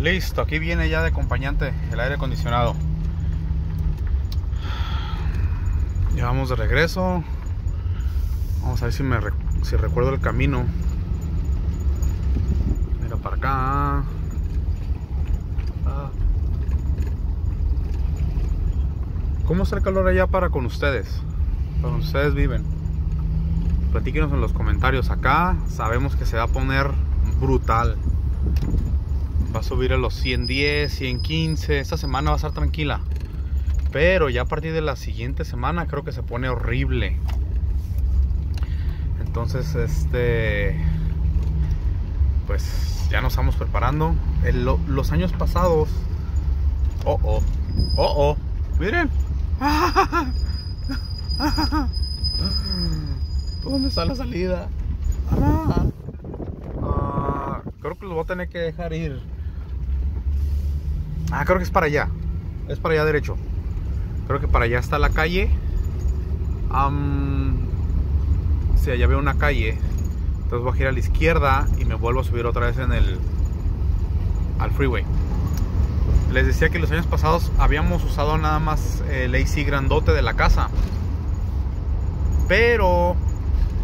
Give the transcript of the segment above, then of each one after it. Listo, aquí viene ya de acompañante el aire acondicionado. Ya vamos de regreso. Vamos a ver si recuerdo el camino. Mira para acá. ¿Cómo está el calor allá para con ustedes? Para donde ustedes viven. Platíquenos en los comentarios. Acá sabemos que se va a poner brutal. Va a subir a los 110, 115. Esta semana va a estar tranquila, pero ya a partir de la siguiente semana creo que se pone horrible. Entonces pues ya nos estamos preparando. Los años pasados. Miren. ¿Dónde está la salida? Creo que los voy a tener que dejar ir. Creo que es para allá. Es para allá derecho. Creo que para allá está la calle. Sí, allá veo una calle. Entonces voy a girar a la izquierda y me vuelvo a subir otra vez en al freeway. Les decía que los años pasados habíamos usado nada más el AC grandote de la casa, pero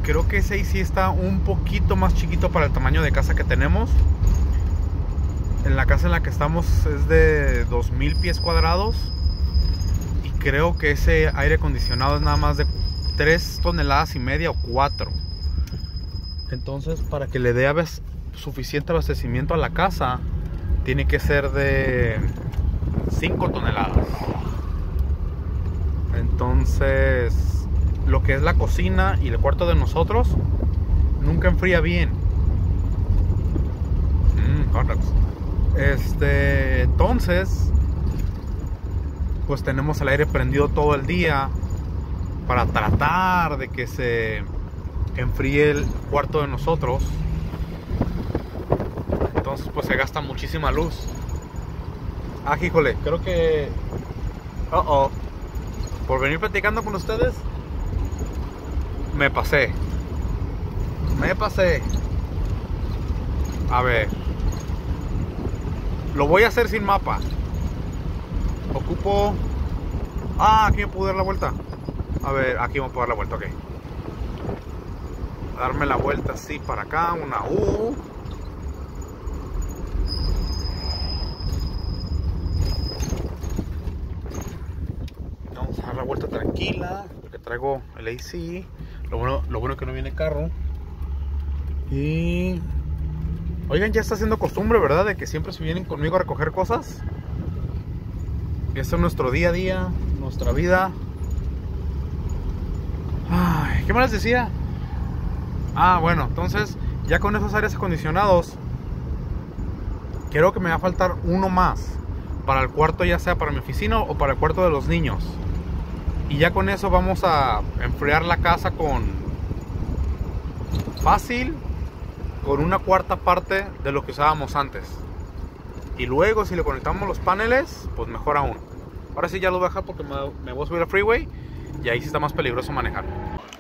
creo que ese AC está un poquito más chiquito para el tamaño de casa que tenemos. En la casa en la que estamos es de 2000 pies cuadrados y creo que ese aire acondicionado es nada más de 3,5 toneladas o 4. Entonces, para que le dé suficiente abastecimiento a la casa, tiene que ser de 5 toneladas. Entonces, lo que es la cocina y el cuarto de nosotros nunca enfría bien. Entonces, pues tenemos el aire prendido todo el día para tratar de que se enfríe el cuarto de nosotros. Entonces pues se gasta muchísima luz. Híjole, creo que por venir platicando con ustedes me pasé. A ver, lo voy a hacer sin mapa. Ocupo... aquí me puedo dar la vuelta. A ver, aquí me puedo dar la vuelta, ok. Darme la vuelta así para acá, una U. Vamos a dar la vuelta tranquila, porque traigo el AC. Lo bueno es que no viene carro. Y... oigan, ya está haciendo costumbre, ¿verdad? De que siempre se vienen conmigo a recoger cosas. Eso es nuestro día a día, nuestra vida. Ay, ¿qué más les decía? Bueno, entonces ya con esos aires acondicionados creo que me va a faltar uno más para el cuarto, ya sea para mi oficina o para el cuarto de los niños. Y ya con eso vamos a enfriar la casa con fácil, con una cuarta parte de lo que usábamos antes. Y luego si le conectamos los paneles, pues mejor aún. Ahora sí ya lo voy a dejar porque me voy a subir al freeway y ahí sí está más peligroso manejar.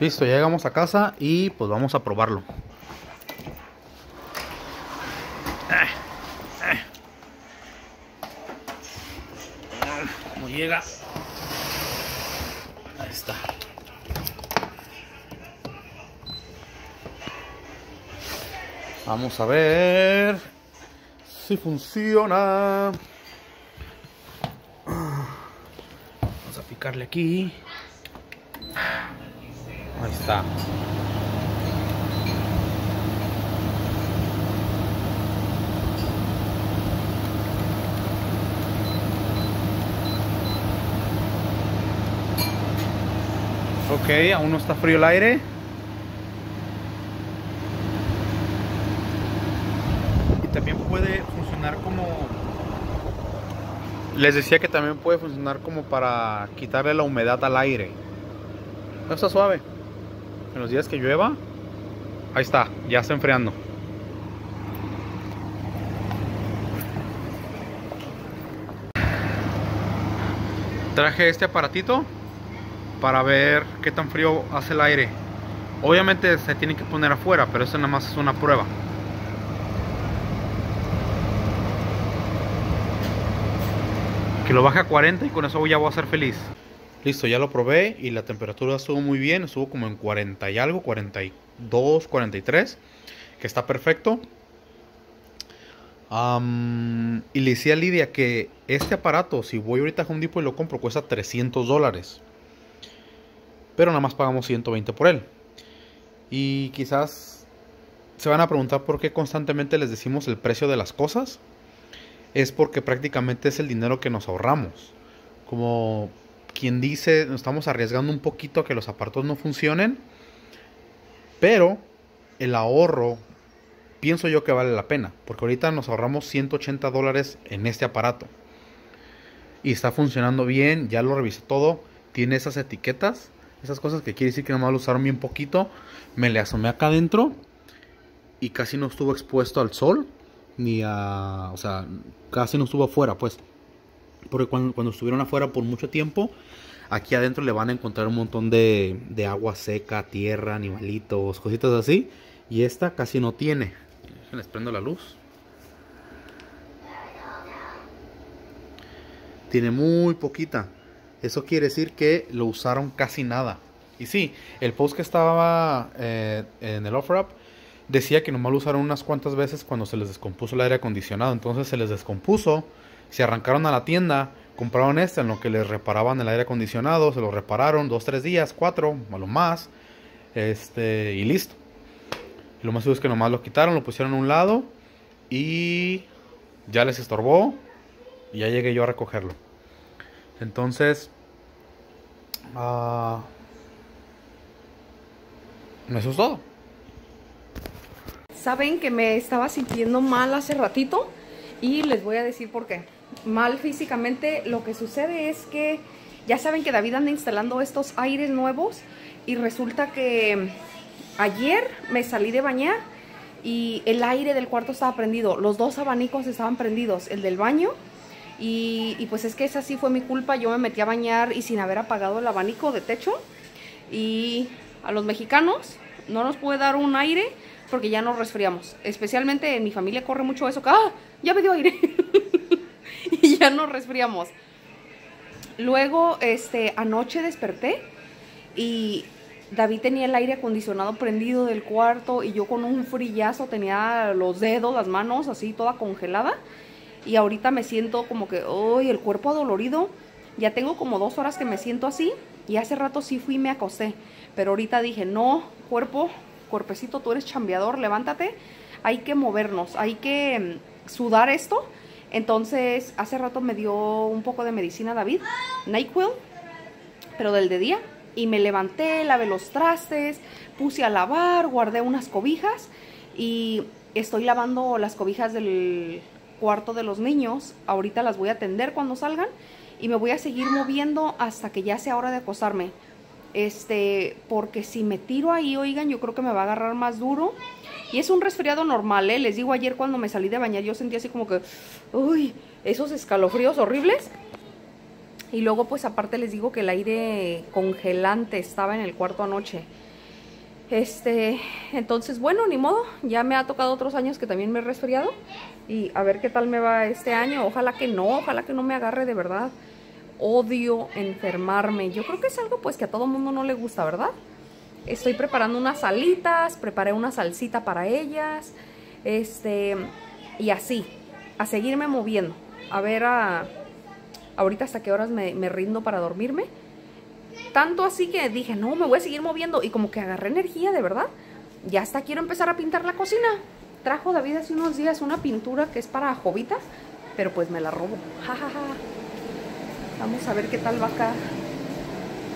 Listo, ya llegamos a casa y pues vamos a probarlo. No llega. Ahí está. Vamos a ver si funciona. Vamos a picarle aquí. Ahí está. Ok, aún no está frío el aire. Y también puede funcionar como... les decía que también puede funcionar como para quitarle la humedad al aire. No está suave. En los días que llueva, ahí está, ya está enfriando. Traje este aparatito para ver qué tan frío hace el aire. Obviamente se tiene que poner afuera, pero eso nada más es una prueba. lo baje a 40 y con eso ya voy a ser feliz. Listo, ya lo probé y la temperatura estuvo muy bien, estuvo como en 40 y algo, 42, 43, que está perfecto. Y le decía a Lidia que este aparato, si voy ahorita a Home Depot y lo compro, cuesta $300. Pero nada más pagamos 120 por él. Y quizás se van a preguntar por qué constantemente les decimos el precio de las cosas. Es porque prácticamente es el dinero que nos ahorramos. Como quien dice, nos estamos arriesgando un poquito a que los aparatos no funcionen. Pero el ahorro, pienso yo que vale la pena, porque ahorita nos ahorramos $180 en este aparato. Y está funcionando bien, ya lo revisé todo. Tiene esas etiquetas, esas cosas que quiere decir que nomás lo usaron bien poquito. Me le asomé acá adentro y casi no estuvo expuesto al sol, ni a... o sea, casi no estuvo afuera, pues. Porque cuando estuvieron afuera por mucho tiempo, aquí adentro le van a encontrar un montón de agua seca, tierra, animalitos, cositas así. Y esta casi no tiene. Les prendo la luz. Tiene muy poquita. Eso quiere decir que lo usaron casi nada. Y sí, el post que estaba en el OfferUp decía que nomás lo usaron unas cuantas veces cuando se les descompuso el aire acondicionado. Entonces se les descompuso, se arrancaron a la tienda, compraron este en lo que les reparaban el aire acondicionado, se lo repararon 2, 3 días, 4, a lo más, y listo. Lo más seguro es que nomás lo quitaron, lo pusieron a un lado y ya les estorbó y ya llegué yo a recogerlo. Entonces eso es todo. Saben que me estaba sintiendo mal hace ratito y les voy a decir por qué. Mal físicamente, lo que sucede es que ya saben que David anda instalando estos aires nuevos y resulta que ayer me salí de bañar y el aire del cuarto estaba prendido. Los dos abanicos estaban prendidos, el del baño y pues es que esa sí fue mi culpa. Yo me metí a bañar y sin haber apagado el abanico de techo. Y a los mexicanos no nos puede dar un aire porque ya nos resfriamos. Especialmente en mi familia corre mucho eso que ¡ah! Ya me dio aire y ya nos resfriamos. Luego anoche desperté y David tenía el aire acondicionado prendido del cuarto y yo con un frillazo tenía los dedos, las manos así toda congelada. Y ahorita me siento como que, ¡ay! El cuerpo adolorido. Ya tengo como 2 horas que me siento así y hace rato sí fui y me acosté. Pero ahorita dije, no, cuerpecito, tú eres chambeador, levántate. Hay que movernos, hay que sudar esto. Entonces hace rato me dio un poco de medicina David, NyQuil, pero del de día. Y me levanté, lavé los trastes, puse a lavar, guardé unas cobijas y estoy lavando las cobijas del cuarto de los niños. Ahorita las voy a tender cuando salgan y me voy a seguir moviendo hasta que ya sea hora de acostarme. Porque si me tiro ahí, oigan, yo creo que me va a agarrar más duro. Y es un resfriado normal, ¿eh? Les digo, ayer cuando me salí de bañar yo sentí así como que, uy, esos escalofríos horribles. Y luego pues aparte les digo que el aire congelante estaba en el cuarto anoche. Entonces bueno, ni modo. Ya me ha tocado otros años que también me he resfriado. Y a ver qué tal me va este año. Ojalá que no me agarre de verdad. Odio enfermarme. Yo creo que es algo pues que a todo mundo no le gusta, ¿verdad? Estoy preparando unas alitas. Preparé una salsita para ellas. Y así. A seguirme moviendo. A ver ahorita hasta qué horas me rindo para dormirme. Tanto así que dije, no, me voy a seguir moviendo. Y como que agarré energía, de verdad. Ya hasta quiero empezar a pintar la cocina. Trajo David hace unos días una pintura que es para jovitas, pero pues me la robo. Ja, ja, ja. Vamos a ver qué tal va acá.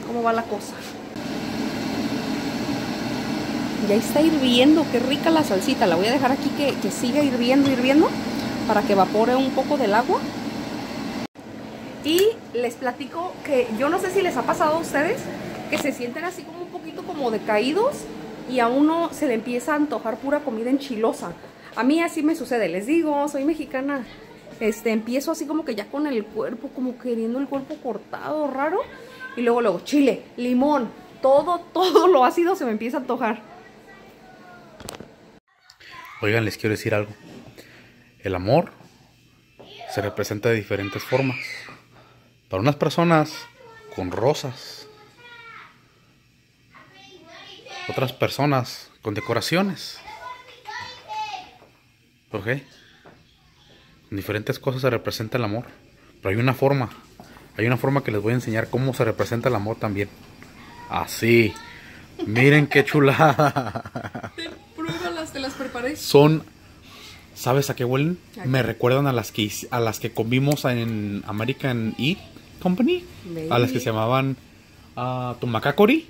Cómo va la cosa. Ya está hirviendo. Qué rica la salsita. La voy a dejar aquí que siga hirviendo. Para que evapore un poco del agua. Y les platico que yo no sé si les ha pasado a ustedes que se sienten así como un poquito como decaídos y a uno se le empieza a antojar pura comida enchilosa. A mí así me sucede, les digo, soy mexicana. Empiezo así como que ya con el cuerpo, como queriendo el cuerpo cortado, raro. Y luego chile, limón, todo lo ácido se me empieza a antojar. Oigan, les quiero decir algo. El amor se representa de diferentes formas. Para unas personas con rosas, otras personas con decoraciones, ok, con diferentes cosas se representa el amor, pero hay una forma que les voy a enseñar cómo se representa el amor también, así, miren qué chulada. Te las preparé. Son, ¿sabes a qué huelen? Aquí. Me recuerdan a las que comimos en American Eat Company. Baby. A las que se llamaban Tumacácori.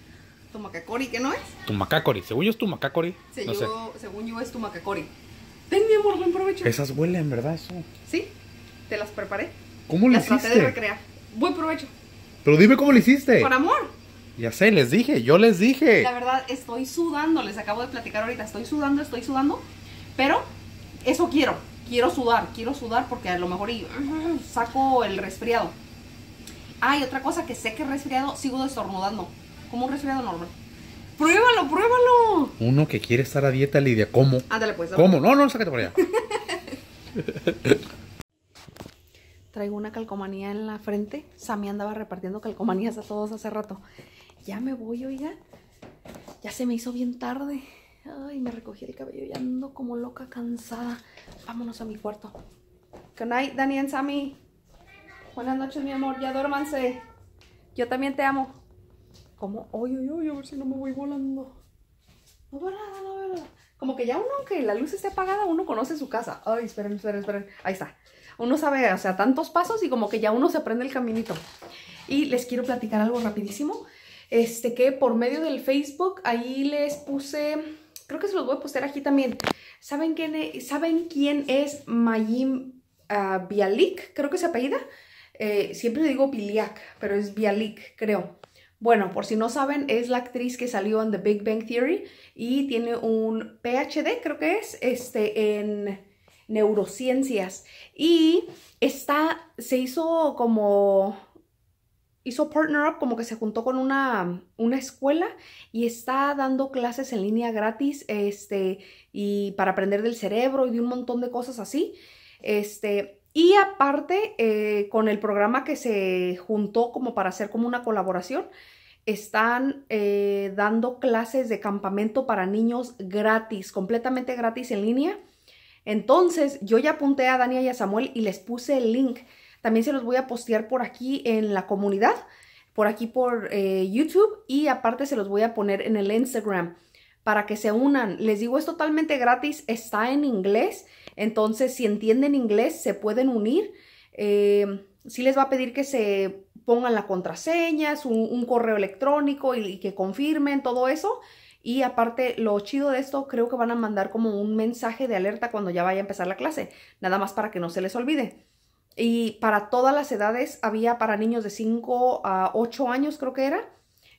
¿Tumacácori qué no es? Tumacácori, según yo es Tumacácori. Según yo es Tumacácori. Ten mi amor, buen provecho. Esas huelen, ¿verdad? Eso. Sí, te las preparé. ¿Cómo le hiciste? Las traté de recrear. Buen provecho. Pero dime cómo le hiciste. Por amor. Ya sé, les dije, yo les dije. La verdad, estoy sudando, les acabo de platicar ahorita. Estoy sudando, pero eso quiero. Quiero sudar porque a lo mejor saco el resfriado. Ah, y otra cosa que sé que resfriado, sigo estornudando. Como un resfriado normal. ¡Pruébalo, pruébalo! Uno que quiere estar a dieta, Lidia, ¿cómo? Ándale pues. ¿Cómo? Ándale. No, no, sácate por allá. Traigo una calcomanía en la frente. Sammy andaba repartiendo calcomanías a todos hace rato. Ya me voy, oiga. Ya se me hizo bien tarde. Ay, me recogí el cabello y ando como loca, cansada. Vámonos a mi cuarto. Good night, Dani and Sammy. Buenas noches, mi amor. Ya duérmanse. Yo también te amo. ¿Cómo? Oye, oye, a ver si no me voy volando. No veo nada, no veo nada. Como que ya uno, aunque la luz esté apagada, uno conoce su casa. Ay, esperen, esperen, esperen. Ahí está. Uno sabe, o sea, tantos pasos y como que ya uno se aprende el caminito. Y les quiero platicar algo rapidísimo. Que por medio del Facebook, ahí les puse, creo que se los voy a postear aquí también. ¿Saben quién es Mayim Bialik? Creo que se apellida. Siempre digo Biliak, pero es Bialik, creo. Bueno, por si no saben, es la actriz que salió en The Big Bang Theory y tiene un PhD, creo que es, en neurociencias. Y está, se hizo como... hizo partner up, como que se juntó con una escuela y está dando clases en línea gratis, y para aprender del cerebro y de un montón de cosas así, y aparte con el programa que se juntó como para hacer como una colaboración, están dando clases de campamento para niños gratis, completamente gratis en línea. Entonces yo ya apunté a Dania y a Samuel y les puse el link. También se los voy a postear por aquí en la comunidad, por aquí por YouTube, y aparte se los voy a poner en el Instagram para que se unan. Les digo, es totalmente gratis, está en inglés, entonces si entienden inglés se pueden unir. Sí les va a pedir que se pongan la contraseña, un correo electrónico y que confirmen todo eso. Y aparte, lo chido de esto, creo que van a mandar como un mensaje de alerta cuando ya vaya a empezar la clase, nada más para que no se les olvide. Y para todas las edades, había para niños de 5 a 8 años, creo que era.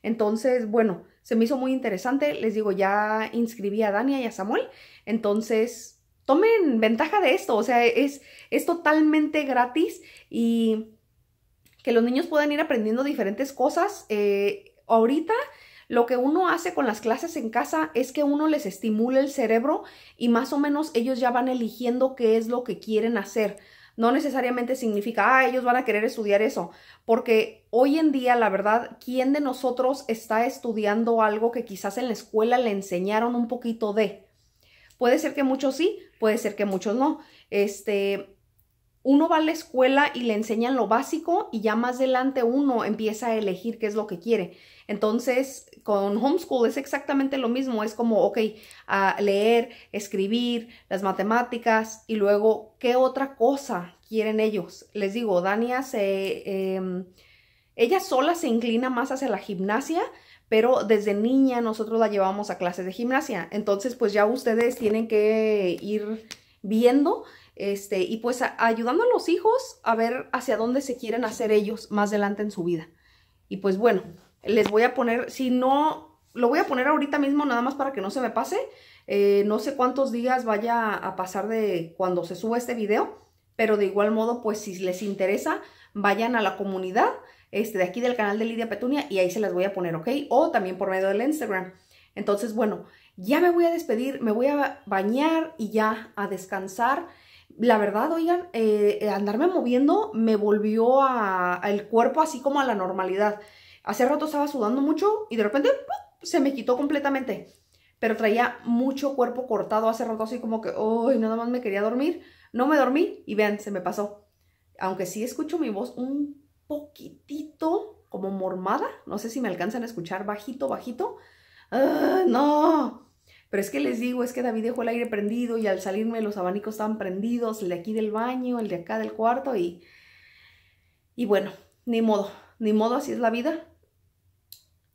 Entonces, bueno, se me hizo muy interesante. Les digo, ya inscribí a Dania y a Samuel. Entonces, tomen ventaja de esto. O sea, es totalmente gratis y que los niños puedan ir aprendiendo diferentes cosas. Ahorita, lo que uno hace con las clases en casa es que uno les estimula el cerebro y más o menos ellos ya van eligiendo qué es lo que quieren hacer. No necesariamente significa, ellos van a querer estudiar eso. Porque hoy en día, la verdad, ¿quién de nosotros está estudiando algo que quizás en la escuela le enseñaron un poquito de? Puede ser que muchos sí, puede ser que muchos no. Uno va a la escuela y le enseñan lo básico y ya más adelante uno empieza a elegir qué es lo que quiere. Entonces, con homeschool es exactamente lo mismo. Es como, ok, leer, escribir, las matemáticas y luego, ¿qué otra cosa quieren ellos? Les digo, Dania ella sola se inclina más hacia la gimnasia, pero desde niña nosotros la llevamos a clases de gimnasia. Entonces, pues ya ustedes tienen que ir viendo y pues ayudando a los hijos a ver hacia dónde se quieren hacer ellos más adelante en su vida. Y pues bueno, les voy a poner, si no, lo voy a poner ahorita mismo nada más para que no se me pase. No sé cuántos días vaya a pasar de cuando se suba este video, pero de igual modo, pues si les interesa, vayan a la comunidad de aquí del canal de Lidia Petunia y ahí se las voy a poner, ¿ok? O también por medio del Instagram. Entonces, bueno, ya me voy a despedir, me voy a bañar y ya a descansar. La verdad, oigan, andarme moviendo me volvió el cuerpo así como a la normalidad. Hace rato estaba sudando mucho y de repente ¡pum!, se me quitó completamente. Pero traía mucho cuerpo cortado hace rato, así como que, ¡ay! Nada más me quería dormir. No me dormí y vean, se me pasó. Aunque sí escucho mi voz un poquitito como mormada. No sé si me alcanzan a escuchar bajito, bajito. ¡Ah, no! Pero es que les digo, es que David dejó el aire prendido y al salirme los abanicos estaban prendidos, el de aquí del baño, el de acá del cuarto y bueno, ni modo, ni modo, así es la vida.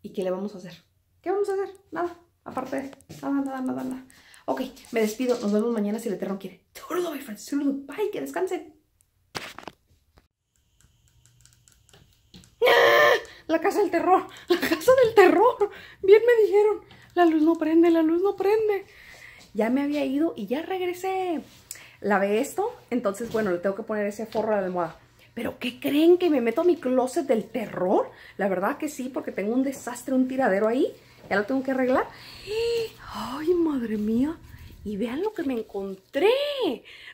¿Y qué le vamos a hacer? ¿Qué vamos a hacer? Nada, aparte de nada, nada, nada, nada. Ok, me despido, nos vemos mañana si el Eterno quiere. Todo mi friends, bye, que descansen. ¡Ah! La casa del terror, la casa del terror, bien me dijeron. La luz no prende, la luz no prende. Ya me había ido y ya regresé. Lavé esto, entonces bueno, le tengo que poner ese forro a la almohada. ¿Pero qué creen? ¿Que me meto a mi closet del terror? La verdad que sí, porque tengo un desastre, un tiradero ahí. Ya lo tengo que arreglar. ¡Ay, madre mía! Y vean lo que me encontré.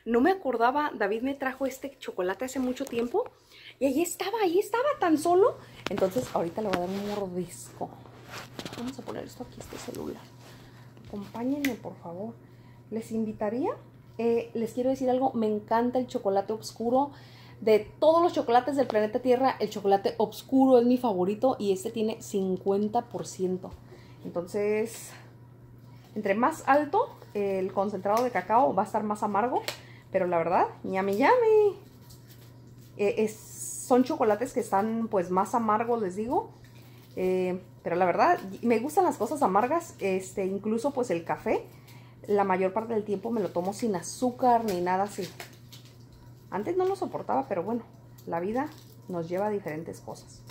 No me acordaba, David me trajo este chocolate hace mucho tiempo. Y ahí estaba tan solo. Entonces ahorita le voy a dar un mordisco. Vamos a poner esto aquí, este celular. Acompáñenme, por favor. Les invitaría, les quiero decir algo, me encanta el chocolate oscuro. De todos los chocolates del planeta Tierra, el chocolate oscuro es mi favorito. Y este tiene 50%. Entonces, entre más alto, el concentrado de cacao va a estar más amargo. Pero la verdad, yummy yummy. Son chocolates que están pues más amargos, les digo. Pero la verdad, me gustan las cosas amargas, incluso pues el café, la mayor parte del tiempo me lo tomo sin azúcar ni nada así. Antes no lo soportaba, pero bueno, la vida nos lleva a diferentes cosas.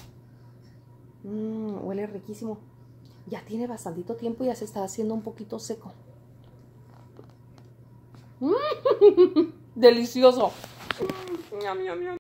Huele riquísimo. Ya tiene bastantito tiempo y ya se está haciendo un poquito seco. ¡Delicioso! ¡Miam, miam, miam!